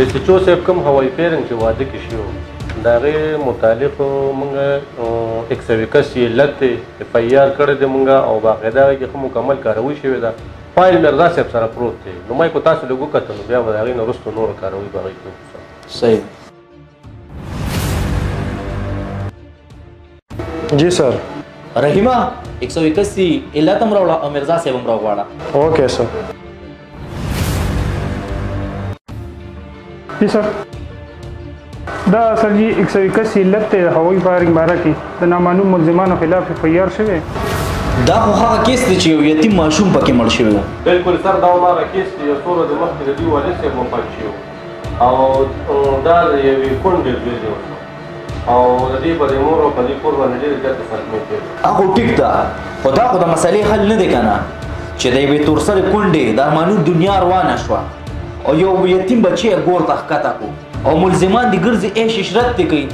چې څو کوم هوایي پیرنګ چې واده کې شو دا غي متعلق مونږه 181 لته FIR کړې د مونږه او باقاعده کې مکمل کاروي شوی دا فایل مردا صاحب سره پروت دی نو مې کو تاسو له ګو کتل بیا دا غي نورستو نور کاروي باغی صحیح جی سر رحیمه 181 الاتم راوړه او مرزا صاحب هم راوړه اوکې سر जी sir दा sir जी 181 लते हवाई फायरिंग बारा की द नामालूम मुलजिमान खिलाफ एफआईआर شوه دا هغه کیس چې یو یتیم ماشوم پکې مړ شوی و بالکل سر دا هغه کیس چې یو څور د مخ کې دی ولې چې مو پاتې او دا یو کونډ دی او د دې په امور په دې کور باندې د تفصیل کې هغه ټیک دا خدا خدا مسلې حل نه دي کنه چې دا یو تور سره کونډ د مانو دنیا روانه شو او یو یتیم بچی ګور تخکتا کو او ملزمان د ګرځي ايش شرط کوي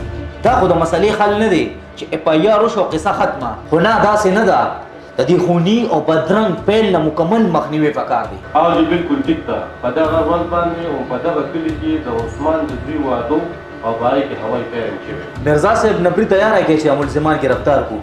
دا خو د مسلې حل نه دی چې FIR شو قصه ختمه خو نه داسې نه ده د دې خونی او بدرنګ پیل نه مکمل مخنیوي پکار دی او بالکل ټیک ده په دا غوړ باندې او په دا کلی کې د عثمان د دوی وادو او باندې کې هوایي پیل شوی مرزا صاحب نبري تیار کړي چې ملزمان گرفتار کو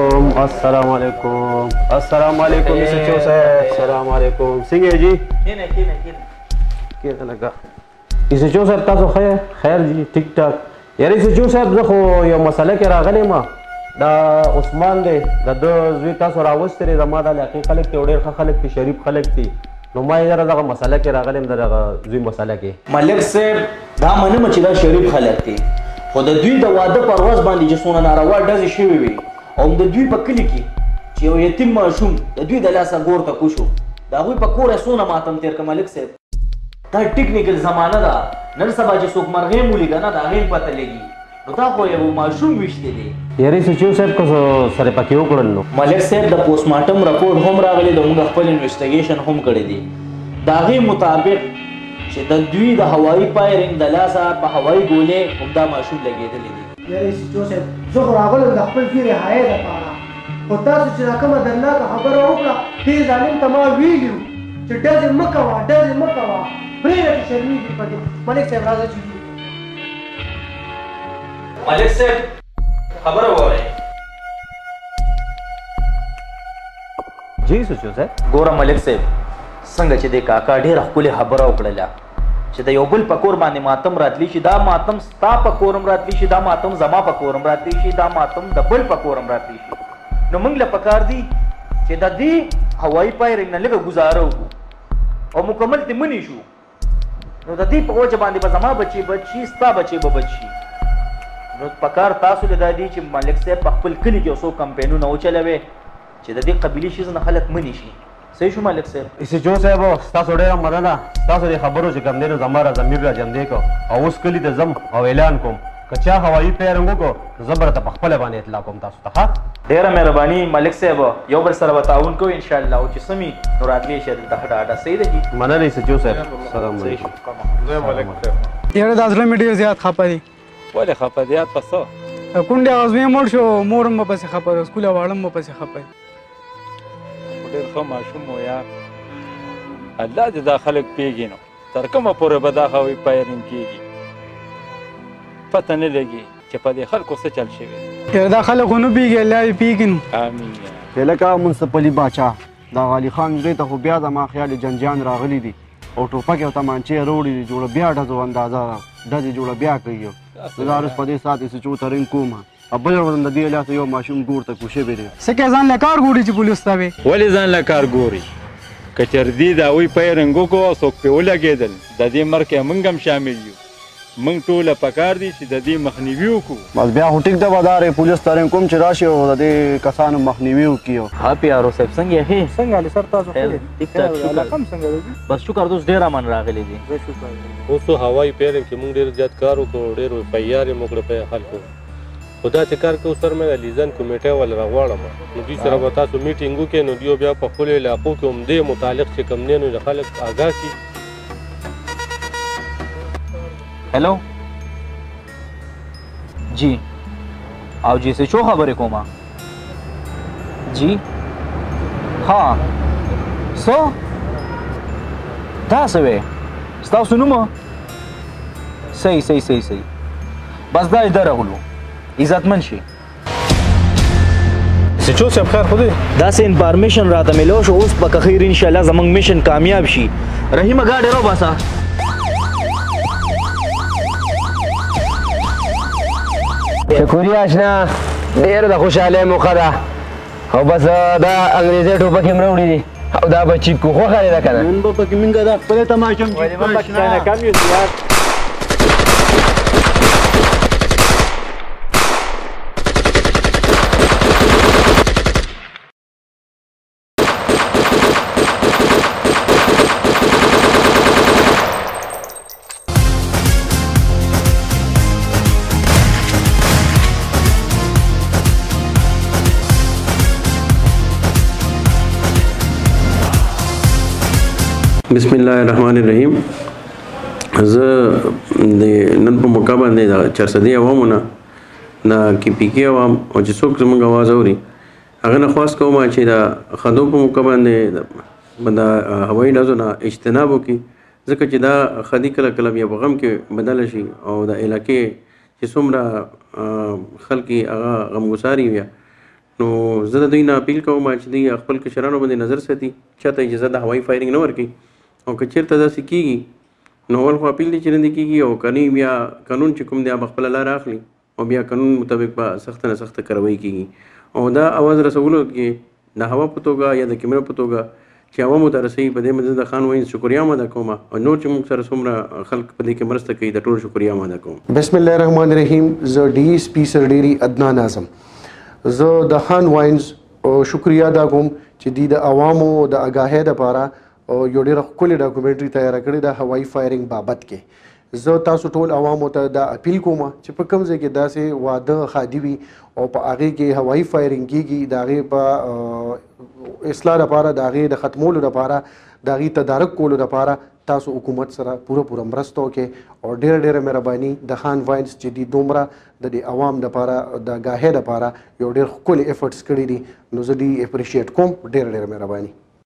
Assalamualaikum, Assalamualaikum, Mr. Cho sahab, Assalamualaikum. Singh ji. Kya kya laga? Mr. Cho sahab taso khair, khair ji, ठीक ठाक. यार Mr. Cho sahab देखो ये मसले के रागले माँ, दा उस्मान दे, दा दो जीता सोरावस तेरे ज़मादा ले आखिर खलेक तेरे उड़ेर खलेक ती शरीफ खलेक ती. नमाय इधर दागा मसले के रागले में दागा जी मसले के. मलिक से दा मने मचिदा शरीफ खलेक ती. خو د دوی د واده پر ورځ باندې چې څونه ناروا ډزې شوې وي او د دوی په کلي کې چې یو یتیم ماشوم د دوی د لاسه ګور ته کوشو د هغوی په کور یې څونه ماتم تېر کړ ملک صاحب دا ټیکنیکل زمانه ده نن سبا چې څوک مرغۍ ولیږه نه د هغې پته لګي نو تا خو یو ماشوم ویشتی دی یارې سچیو صاحب که سره پکې وکړل نو ملک صاحب د پوسټمارټم رپورټ هم راغلی د موږ خپل انویسټیګیشن هم کړی دی د هغې مطابق چې د دوی د هوایي فایرنګ د لاسه په هوایي ګولې همدا ماشوم لګېدلی دي یاري سچو صاحب زه خو راغلم د خپل فی رحایۍ دپاره خو تاسو چې دا کومه درناکه خبره وکړه دې ظالم ته ما ویلي وو چې ډزې مه کوه ډزې مه کوه پرېږده چې شرمېږي په دې ملک صاحب راځه چې ملک صاحب خبره واورئ جی سچو صاحب ګوره ملک صاحب څنګه چې د کاکا ډېره ښکلې خبره وکړله چې د یو بل په کور باندې ماتم راتلی شي دا ماتم ستا په کور هم راتلی شي دا ماتم زما په کور هم راتلی شي دا ماتم د بل په کور هم راتلی شي نو موږ له پکار دي چې د دې هوایي فایرنګ نه لږه ګزاره وکړو او مکمل تې منې شو نو د دې په وجه باندې به زما بچي بچ شي ستا بچي به بچ شي نو پکار تاسو له دا دي چې ملک صاحب په خپل کلي کې یو څو کمپینونه وچلوي چې د دې قبیلي شیز نه خلک منې شي صحیح شو مالک صاحب ایسه جو صاحب تاسو ډېره مننه ده تاسو د خبرو چې کوم دی نو زما ضمیر راجمدې کو او اوس کلي ته ځم او اعلان کوم که چا هوایي فایرنګ وکړو زه به درته په خپله باندې اطلاع کوم تاسو ته ډېره مهرباني ملک صاحب یو بل سره به تعاون کوو انشاءالله او چې څه مي نو راتلی شي دلته ښه ډاډه صحیح ده جي مننه ایسه جو صاحب سلام علیکم یاره دا زړه مې ډېر زیات خفه دی ولې خفه دی یاد په څه کونډې غزوې مړ شو مور هم به پسې خفه دی سکوله واړم به پسې خفه ډېر ښه ماشوم و یار الله دې دا خلک پیږي نو تر کومه پورې به دا هوایي فایرنګ کېږي پته نه لګي چې په دې خلکو څه چل شوی یار دا خلک ونه پیږي الله یې پیږي نو امین یار لکه منصفلي باچا دا غالي خان دې ته خو بیا زما خیال جنجان راغلی دي او ټوپک او تمانچې روړي دي جوړه بیا ډزو اندازه ډزې جوړه بیا کوي زه دا اوس په دې ساعت یې چوترین کومه ابل ورن د دې لاته یو ماشوم ګور ته کوشي بیره سکه ځان له کار ګوري چې پولیس تا وي ولې ځان له کار ګوري کچردی دا وی پیرنګو کو سوک په ولګېدل د دې مرکه منګم شامل یو منګ ټوله پکار دي چې د دې مخنیوي وکړو بس بیا هټیک د بازارې پولیس ترن کوم چې راشي او د دې کسانو مخنیوي وکړو ها پیارو صاحب څنګه یې څنګه لې سر تاسو ټیک کم څنګه بس شکر دوس ډیر امن راغلی دي شکر اوسو هواي پیرم کې مونږ ډیر زیات کار وکړو ډیر پیارې موږ په خلکو خدا چې کار کو سر مې لیزن کمیټه ول راغواړم نو دوی سره به تاسو میټینګ وکې نو دیو بیا په خپل علاقو کې هم دې متعلق چې کم نه نو خلک آگاه کی هلو جی او جی څه شو خبرې کومه جی ها سو تاسو وې تاسو نو مو صحیح صحیح صحیح صحیح بس دا درغلو عزتمند شي سچو صاحب خیر خو دې دا سه انفارمیشن راته ملو شو اوس پکې خیر ان شاء الله زمنګ میشن کامیاب شي رحیم اگا ډیرو باسا شکریا آشنا ډیر د خوشاله مخدا او بس دا انګریزي ټوپه کې مروړي دي او دا بچی کو خو خاله دا کنه نن په کې منګه دا خپل تماشم کې کم یو زیات बिस्मिल्लाहिर्रहमानिर्रहीम ज दे नन په مقابله نه دا چرسدی عوامونه نه کی پی کې عوام او چې څوک زموږ आवाज اوري هغه نه خاص کوم چې دا خدو په مقابله نه بندا هوایي ډزونه اجتناب وکي ځکه چې دا خدي کله کله یې بغم کې بدل شي او دا علاقې چې څومره خلک هغه غمګساري وي نو زه د دوی نه اپیل کوم چې دی خپل کشرانو باندې نظر ساتي چاته اجازه د هوایي فایرینګ نه ورکي او کچیر ته داسې کېږي نو اول خو اپیل دی چې نه دی کېږي او کنی بیا قانون چې کوم دی هغه خپله لاره اخلي او بیا قانون مطابق به سخته نه سخته کاروایي کېږي او دا اواز رسولو کې د هوا په توګه یا د کیمرو په توګه چې عوامو ته رسوي په دې مدد د خان واینز شکریه هم ادا کوم او نور چې موږ سره څومره خلک په دې کې مرسته کوي د ټول شکریه هم ادا کوم بسم الله الرحمن الرحیم زه ډي اس پی سر ډيري عدنان اعظم زه د خان واینز شکریه ادا کوم چې دی د عوامو د آگاهۍ لپاره او یو ډیره ښکلې ډاکومنټري تیار کړې د هوایي فایرنګ بابت کې زه تاسو ټول عوامو ته دا اپیل کوم چې په کوم ځای کې داسې واده خادي وي او په هغې کې هوایي فایرنګ کېږي د هغې په اصلاح لپاره د هغې د ختمولو لپاره د هغې تدارک کولو لپاره تاسو حکومت سره پوره پوره مرسته وکړئ او ډیره ډیره مهرباني د خان واینز چې دي دومره د دې عوام لپاره د ګاهۍ لپاره یو ډېر ښکلي افرټس کړي دي نو زه دې اپریشیټ کوم ډیره ډیره مهرباني